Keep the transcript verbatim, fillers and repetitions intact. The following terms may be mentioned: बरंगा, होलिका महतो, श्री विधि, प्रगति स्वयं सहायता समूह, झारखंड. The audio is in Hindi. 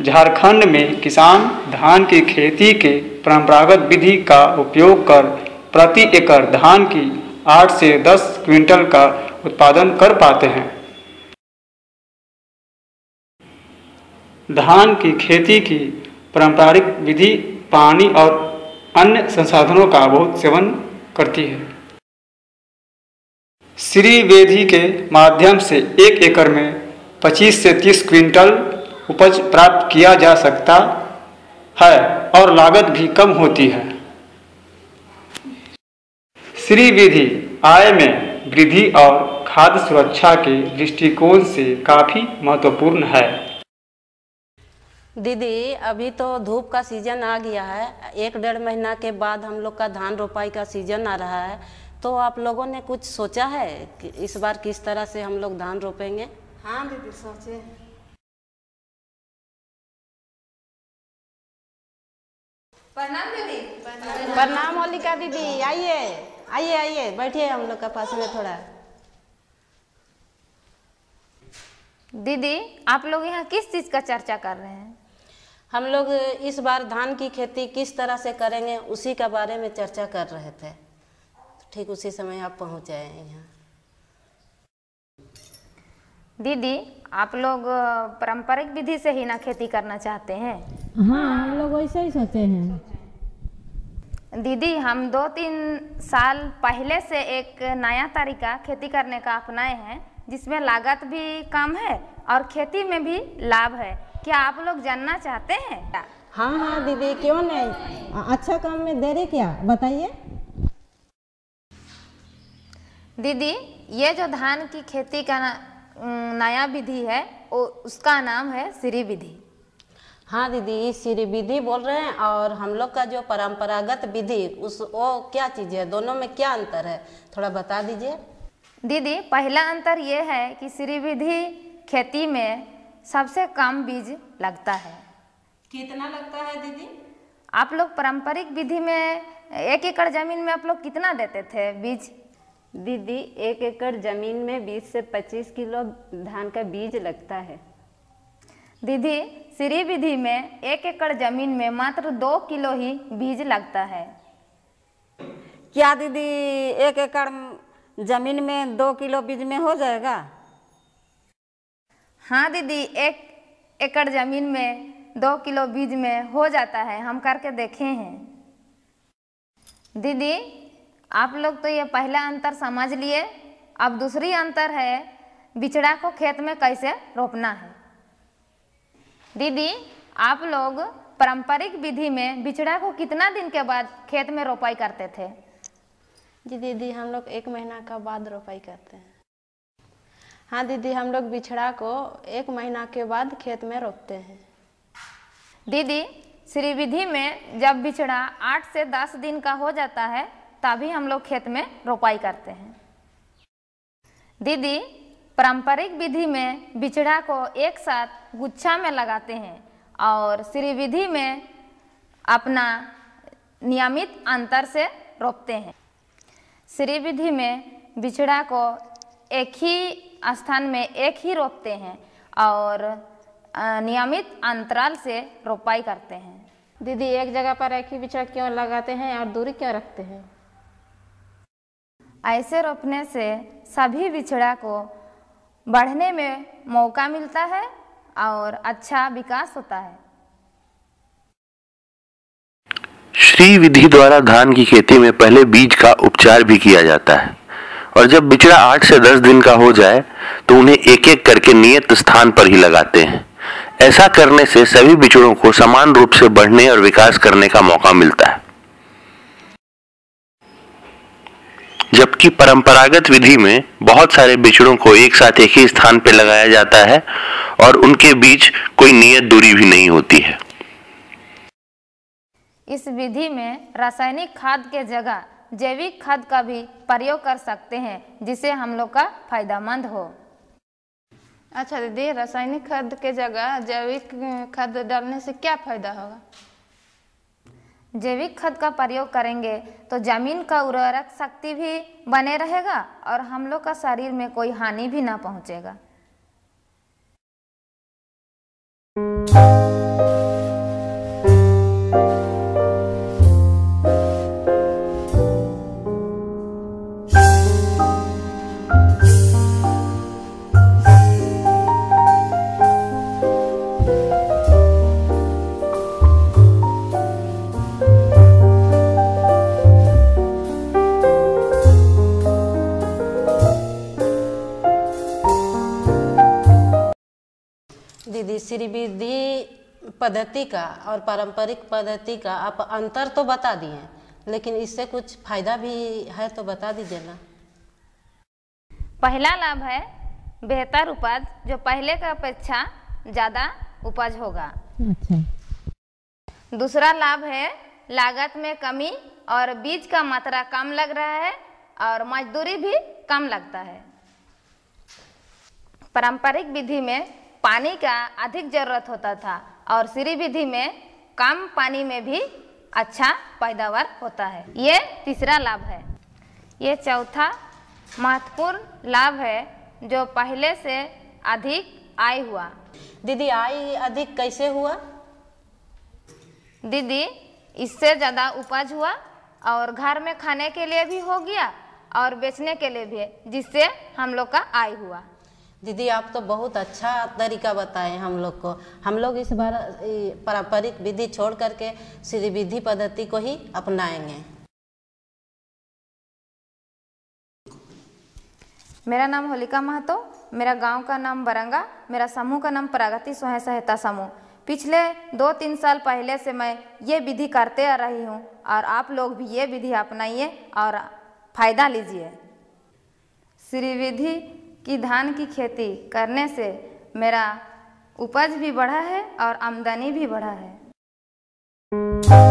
झारखंड में किसान धान की खेती के परंपरागत विधि का उपयोग कर प्रति एकड़ धान की आठ से दस क्विंटल का उत्पादन कर पाते हैं। धान की खेती की पारंपरिक विधि पानी और अन्य संसाधनों का बहुत सेवन करती है। श्री विधि के माध्यम से एक एकड़ में पच्चीस से तीस क्विंटल उपज प्राप्त किया जा सकता है और लागत भी कम होती है। श्री विधि आय में वृद्धि और खाद्य सुरक्षा के दृष्टिकोण से काफी महत्वपूर्ण है। दीदी अभी तो धूप का सीजन आ गया है, एक डेढ़ महीना के बाद हम लोग का धान रोपाई का सीजन आ रहा है, तो आप लोगों ने कुछ सोचा है कि इस बार किस तरह से हम लोग धान रोपेंगे? हाँ दीदी सोचे हैं। प्रणाम दीदी। प्रणाम होलिका दीदी, आइए आइए आइए बैठिए हम लोग का पास में थोड़ा। दीदी आप लोग यहाँ किस चीज का चर्चा कर रहे हैं? हम लोग इस बार धान की खेती किस तरह से करेंगे उसी के बारे में चर्चा कर रहे थे, ठीक उसी समय आप पहुँच आए यहाँ। दीदी आप लोग पारंपरिक विधि से ही ना खेती करना चाहते हैं? हाँ हम लोग वैसे ही सोचे हैं। दीदी हम दो तीन साल पहले से एक नया तरीका खेती करने का अपनाए हैं, जिसमें लागत भी कम है और खेती में भी लाभ है। क्या आप लोग जानना चाहते हैं? हाँ हाँ दीदी क्यों नहीं, अच्छा काम में देरी क्या, बताइए। दीदी ये जो धान की खेती का नया विधि है उसका नाम है श्री विधि। हाँ दीदी श्री विधि बोल रहे हैं, और हम लोग का जो परंपरागत विधि उस वो क्या चीज़ है, दोनों में क्या अंतर है थोड़ा बता दीजिए। दीदी पहला अंतर ये है कि श्री विधि खेती में सबसे कम बीज लगता है। कितना लगता है दीदी? आप लोग पारंपरिक विधि में एक एकड़ जमीन में आप लोग कितना देते थे बीज? दीदी एक एकड़ जमीन में बीस से पच्चीस किलो धान का बीज लगता है। दीदी श्री विधि में एक एकड़ जमीन में मात्र दो किलो ही बीज लगता है। क्या दीदी एक एकड़ जमीन में दो किलो बीज में हो जाएगा? हाँ दीदी एक एकड़ जमीन में दो किलो बीज में हो जाता है, हम करके देखे हैं। दीदी आप लोग तो ये पहला अंतर समझ लिए, अब दूसरी अंतर है बिचड़ा को खेत में कैसे रोपना है। दीदी आप लोग पारंपरिक विधि में बिचड़ा को कितना दिन के बाद खेत में रोपाई करते थे? जी दीदी हम लोग एक महीना के बाद रोपाई करते हैं। हाँ दीदी हम लोग बिचड़ा को एक महीना के बाद खेत में रोपते हैं। दीदी श्री विधि में जब बिचड़ा आठ से दस दिन का हो जाता है तभी हम लोग खेत में रोपाई करते हैं। दीदी पारंपरिक विधि में बिचड़ा को एक साथ गुच्छा में लगाते हैं और श्री विधि में अपना नियमित अंतर से रोपते हैं। श्री विधि में बिचड़ा को एक ही स्थान में एक ही रोपते हैं और नियमित अंतराल से रोपाई करते हैं। दीदी एक जगह पर एक ही बिचड़ा क्यों लगाते हैं और दूरी क्यों रखते हैं? ऐसे रोपने से सभी बिचड़ा को बढ़ने में मौका मिलता है और अच्छा विकास होता है। श्री विधि द्वारा धान की खेती में पहले बीज का उपचार भी किया जाता है और जब बिचड़ा आठ से दस दिन का हो जाए तो उन्हें एक एक करके नियत स्थान पर ही लगाते हैं। ऐसा करने से सभी बिचड़ों को समान रूप से बढ़ने और विकास करने का मौका मिलता है। जबकि परंपरागत विधि में बहुत सारे बिचड़ों को एक साथ एक ही स्थान पर लगाया जाता है और उनके बीच कोई नियत दूरी भी नहीं होती है। इस विधि में रासायनिक खाद के जगह जैविक खाद का भी प्रयोग कर सकते हैं, जिससे हम लोग का फायदेमंद हो। अच्छा दीदी रासायनिक खाद के जगह जैविक खाद डालने से क्या फायदा होगा? जैविक खाद का प्रयोग करेंगे तो जमीन का उर्वरक शक्ति भी बने रहेगा और हम लोग का शरीर में कोई हानि भी ना पहुंचेगा। दीदी, श्री विधि पद्धति का और पारंपरिक पद्धति का आप अंतर तो बता दिए, लेकिन इससे कुछ फायदा भी है तो बता दीजिए ना। पहला लाभ है बेहतर उपज, जो पहले का अपेक्षा ज्यादा उपज होगा। अच्छा। दूसरा लाभ है लागत में कमी और बीज का मात्रा कम लग रहा है और मजदूरी भी कम लगता है। पारंपरिक विधि में पानी का अधिक जरूरत होता था और श्री विधि में कम पानी में भी अच्छा पैदावार होता है। ये तीसरा लाभ है। ये चौथा महत्वपूर्ण लाभ है जो पहले से अधिक आय हुआ। दीदी, आय अधिक कैसे हुआ? दीदी, इससे ज़्यादा उपज हुआ और घर में खाने के लिए भी हो गया और बेचने के लिए भी, जिससे हम लोग का आय हुआ। दीदी, आप तो बहुत अच्छा तरीका बताएं हम लोग को। हम लोग इस बार पारंपरिक विधि छोड़ करके श्री विधि पद्धति को ही अपनाएंगे। मेरा नाम होलिका महतो, मेरा गांव का नाम बरंगा, मेरा समूह का नाम प्रगति स्वयं सहायता समूह। पिछले दो तीन साल पहले से मैं ये विधि करते आ रही हूँ और आप लोग भी ये विधि अपनाइए और फायदा लीजिए। श्री विधि कि धान की खेती करने से मेरा उपज भी बढ़ा है और आमदनी भी बढ़ा है।